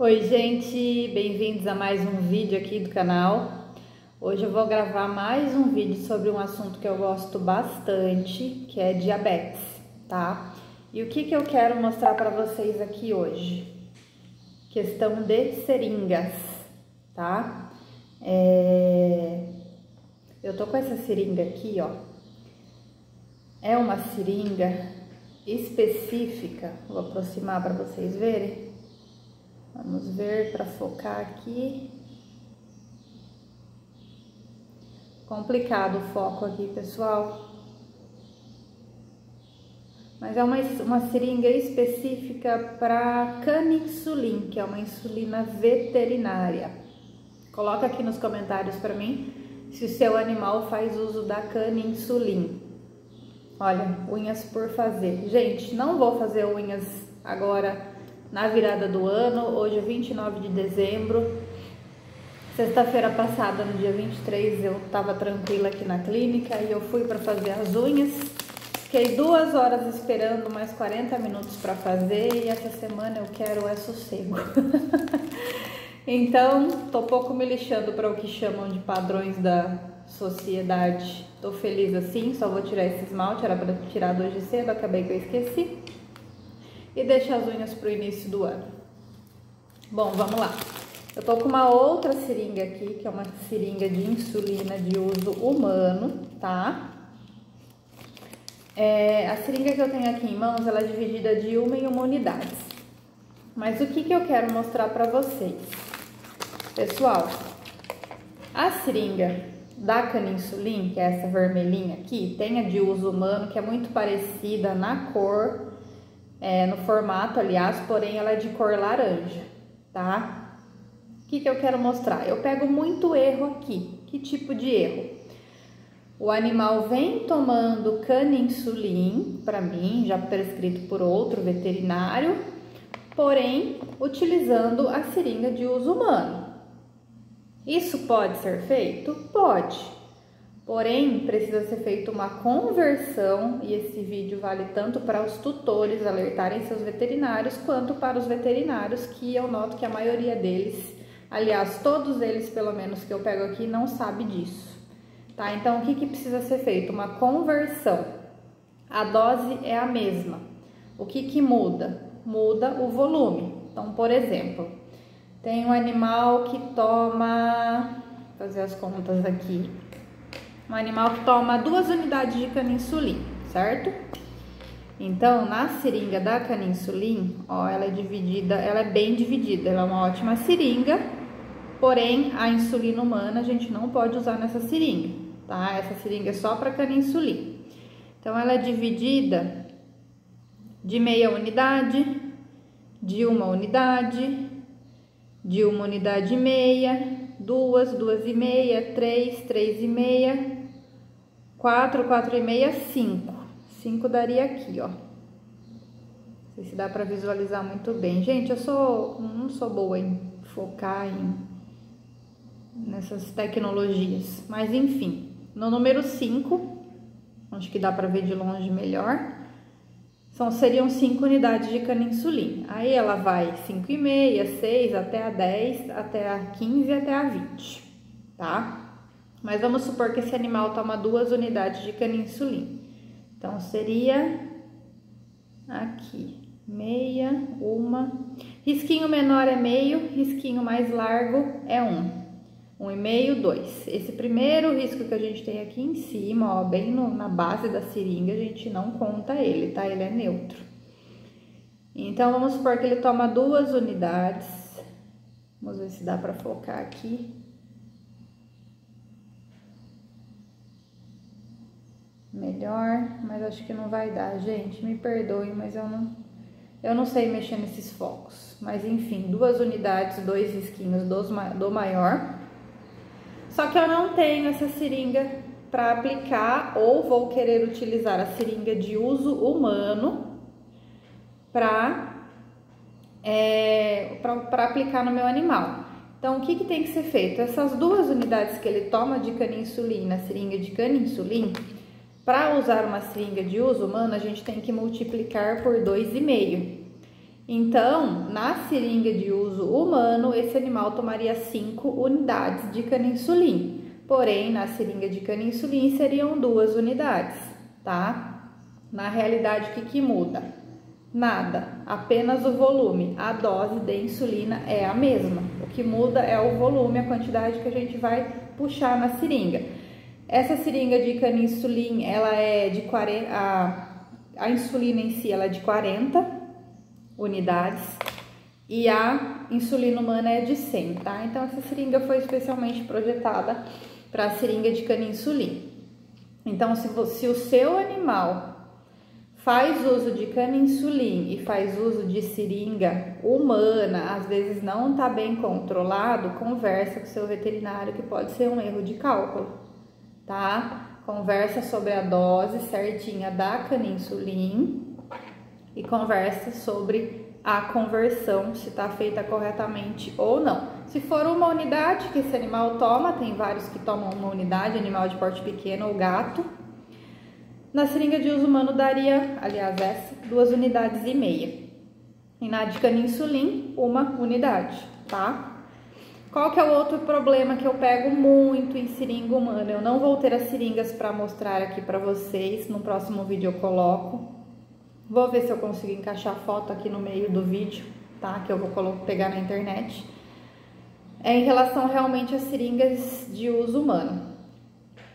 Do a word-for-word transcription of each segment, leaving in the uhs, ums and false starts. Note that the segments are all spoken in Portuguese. Oi gente, bem-vindos a mais um vídeo aqui do canal. Hoje eu vou gravar mais um vídeo sobre um assunto que eu gosto bastante, que é diabetes, tá? E o que que eu quero mostrar para vocês aqui hoje? Questão de seringas, tá? É... Eu tô com essa seringa aqui, ó. É uma seringa específica, vou aproximar para vocês verem. Vamos ver para focar aqui. Complicado o foco aqui, pessoal. Mas é uma, uma seringa específica para caninsulin, que é uma insulina veterinária. Coloca aqui nos comentários para mim se o seu animal faz uso da caninsulin. Olha, unhas por fazer. Gente, não vou fazer unhas agora. Na virada do ano, hoje é vinte e nove de dezembro, sexta-feira passada, no dia vinte e três, eu estava tranquila aqui na clínica e eu fui para fazer as unhas. Fiquei duas horas esperando, mais quarenta minutos para fazer, e essa semana eu quero é sossego. Então, tô pouco me lixando para o que chamam de padrões da sociedade. Tô feliz assim, só vou tirar esse esmalte, era para tirar hoje cedo, acabei que eu esqueci. E deixa as unhas para o início do ano. Bom, vamos lá. Eu tô com uma outra seringa aqui, que é uma seringa de insulina de uso humano, tá? É, a seringa que eu tenho aqui em mãos, ela é dividida de uma em uma unidade. Mas o que que eu quero mostrar para vocês? Pessoal, a seringa da caninsulin, que é essa vermelhinha aqui, tem a de uso humano, que é muito parecida na cor... É, no formato, aliás, porém ela é de cor laranja, tá? O que que eu quero mostrar? Eu pego muito erro aqui. Que tipo de erro? O animal vem tomando caninsulin, para mim, já prescrito por outro veterinário, porém utilizando a seringa de uso humano. Isso pode ser feito? Pode. Porém, precisa ser feita uma conversão, e esse vídeo vale tanto para os tutores alertarem seus veterinários, quanto para os veterinários, que eu noto que a maioria deles, aliás, todos eles, pelo menos que eu pego aqui, não sabe disso. Tá? Então, o que que precisa ser feito? Uma conversão. A dose é a mesma. O que que muda? Muda o volume. Então, por exemplo, tem um animal que toma... Vou fazer as contas aqui... Um animal que toma duas unidades de caninsulin, certo? Então, na seringa da caninsulin, ó, ela é dividida, ela é bem dividida, ela é uma ótima seringa, porém, a insulina humana a gente não pode usar nessa seringa, tá? Essa seringa é só para caninsulin. Então, ela é dividida de meia unidade, de uma unidade, de uma unidade e meia, duas, duas e meia, três, três e meia... quatro, quatro e meia, cinco. cinco daria aqui, ó. Não sei se dá pra visualizar muito bem. Gente, eu sou, não sou boa em focar em, nessas tecnologias. Mas, enfim, no número cinco, acho que dá pra ver de longe melhor, são, seriam cinco unidades de caninsulin. Aí ela vai cinco e meia, seis, até a dez, até a quinze, até a vinte, tá? Mas vamos supor que esse animal toma duas unidades de caninsulin. Então, seria aqui, meia, uma. Risquinho menor é meio, risquinho mais largo é um. Um e meio, dois. Esse primeiro risco que a gente tem aqui em cima, ó, bem no, na base da seringa, a gente não conta ele, tá? Ele é neutro. Então, vamos supor que ele toma duas unidades. Vamos ver se dá pra focar aqui. Melhor, mas acho que não vai dar, gente, me perdoem, mas eu não, eu não sei mexer nesses focos, mas enfim, duas unidades, dois risquinhos do maior, só que eu não tenho essa seringa para aplicar, ou vou querer utilizar a seringa de uso humano para é, para aplicar no meu animal. Então, o que que tem que ser feito? Essas duas unidades que ele toma de caninsulin, a seringa de caninsulin, para usar uma seringa de uso humano, a gente tem que multiplicar por dois e meio. Então, na seringa de uso humano, esse animal tomaria cinco unidades de caninsulin. Porém, na seringa de caninsulin seriam duas unidades, tá? Na realidade, o que que muda? Nada, apenas o volume. A dose de insulina é a mesma. O que muda é o volume, a quantidade que a gente vai puxar na seringa. Essa seringa de caninsulin, ela é de quarenta, a, a insulina em si, ela é de quarenta unidades, e a insulina humana é de cem, tá? Então, essa seringa foi especialmente projetada para a seringa de caninsulin. Então, se, você, se o seu animal faz uso de caninsulin e faz uso de seringa humana, às vezes não tá bem controlado, conversa com seu veterinário, que pode ser um erro de cálculo, tá? Conversa sobre a dose certinha da caninsulin e conversa sobre a conversão, se está feita corretamente ou não. Se for uma unidade que esse animal toma, tem vários que tomam uma unidade, animal de porte pequeno ou gato, na seringa de uso humano daria, aliás, essa, duas unidades e meia. E na de caninsulin, uma unidade, tá? Qual que é o outro problema que eu pego muito em seringa humana? Eu não vou ter as seringas para mostrar aqui para vocês, no próximo vídeo eu coloco. Vou ver se eu consigo encaixar foto aqui no meio do vídeo, tá? Que eu vou colocar, pegar na internet. É em relação realmente às seringas de uso humano.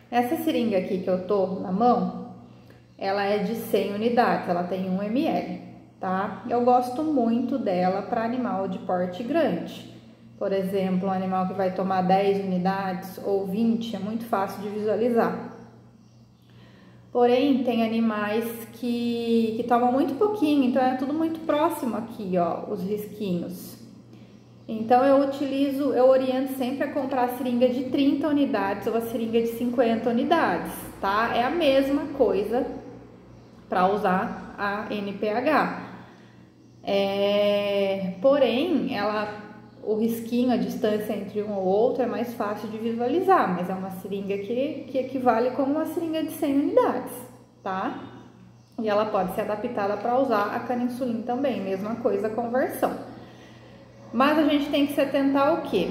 Essa seringa aqui que eu tô na mão, ela é de cem unidades, ela tem um mililitro, tá? Eu gosto muito dela para animal de porte grande. Por exemplo, um animal que vai tomar dez unidades ou vinte, é muito fácil de visualizar. Porém, tem animais que, que tomam muito pouquinho, então é tudo muito próximo aqui, ó, os risquinhos. Então, eu utilizo, eu oriento sempre a comprar a seringa de trinta unidades ou a seringa de cinquenta unidades, tá? É a mesma coisa para usar a N P H. É, porém, ela, o risquinho, a distância entre um ou outro é mais fácil de visualizar, mas é uma seringa que, que equivale como uma seringa de cem unidades, tá? E ela pode ser adaptada para usar a caninsulin também, mesma coisa a conversão. Mas a gente tem que se atentar ao quê?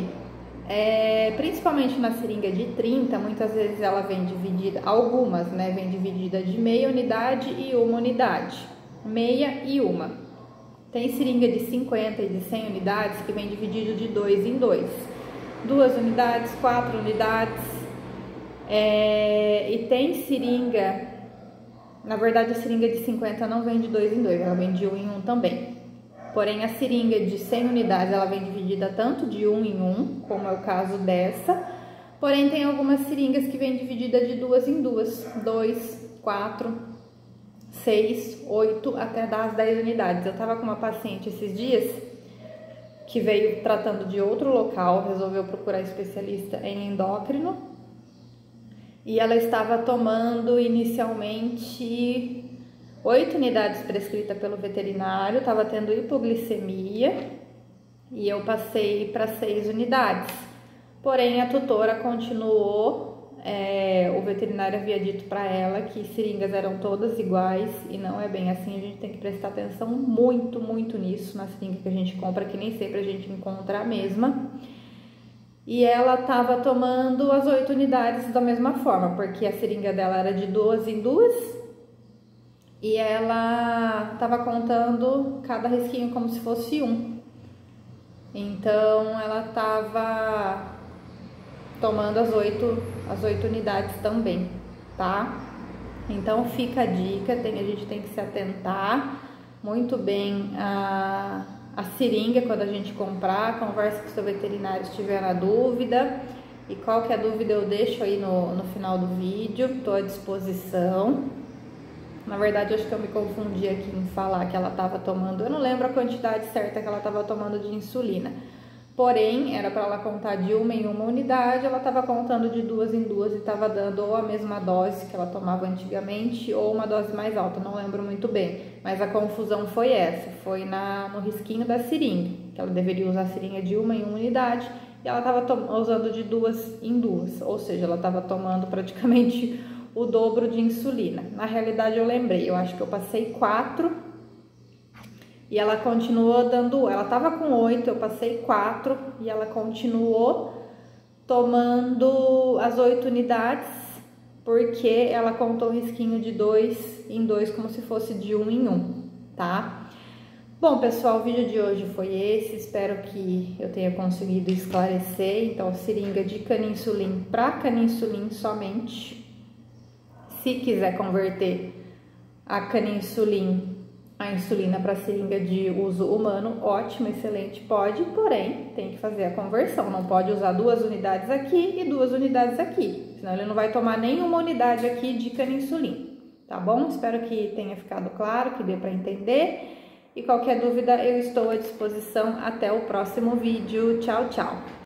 É, principalmente na seringa de trinta, muitas vezes ela vem dividida, algumas, né, vem dividida de meia unidade e uma unidade, meia e uma. Tem seringa de cinquenta e de cem unidades que vem dividido de dois em dois. Duas unidades, quatro unidades. É... E tem seringa... Na verdade, a seringa de cinquenta não vem de dois em dois, ela vem de um em um também. Porém, a seringa de cem unidades, ela vem dividida tanto de um em um, como é o caso dessa. Porém, tem algumas seringas que vem dividida de duas em duas. Dois, quatro... seis, oito, até dar as dez unidades. Eu tava com uma paciente esses dias que veio tratando de outro local, resolveu procurar especialista em endócrino, e ela estava tomando inicialmente oito unidades prescritas pelo veterinário, estava tendo hipoglicemia e eu passei para seis unidades. Porém, a tutora continuou. É, o veterinário havia dito para ela que seringas eram todas iguais e não é bem assim, a gente tem que prestar atenção muito, muito nisso, na seringa que a gente compra, que nem sempre a gente encontra a mesma. E ela estava tomando as oito unidades da mesma forma, porque a seringa dela era de duas em duas e ela estava contando cada risquinho como se fosse um. Então ela estava tomando as oito, as oito unidades também, tá? Então fica a dica, tem, a gente tem que se atentar muito bem a, a seringa quando a gente comprar, conversa com o seu veterinário se tiver na dúvida, e qualquer dúvida eu deixo aí no, no final do vídeo, tô à disposição. Na verdade, acho que eu me confundi aqui em falar que ela tava tomando, eu não lembro a quantidade certa que ela tava tomando de insulina. Porém, era para ela contar de uma em uma unidade, ela estava contando de duas em duas e estava dando ou a mesma dose que ela tomava antigamente ou uma dose mais alta, não lembro muito bem. Mas a confusão foi essa, foi na, no risquinho da seringa, que ela deveria usar a seringa de uma em uma unidade e ela estava usando de duas em duas, ou seja, ela estava tomando praticamente o dobro de insulina. Na realidade, eu lembrei, eu acho que eu passei quatro E ela continuou dando, ela tava com oito, eu passei quatro e ela continuou tomando as oito unidades, porque ela contou o risquinho de dois em dois como se fosse de um em um, tá? Bom, pessoal, o vídeo de hoje foi esse, espero que eu tenha conseguido esclarecer. Então, seringa de caninsulin para caninsulin somente. Se quiser converter a caninsulin, a insulina, para seringa de uso humano, ótimo, excelente, pode, porém, tem que fazer a conversão. Não pode usar duas unidades aqui e duas unidades aqui, senão ele não vai tomar nenhuma unidade aqui de caninsulin, tá bom? Espero que tenha ficado claro, que dê para entender. E qualquer dúvida, eu estou à disposição. Até o próximo vídeo. Tchau, tchau!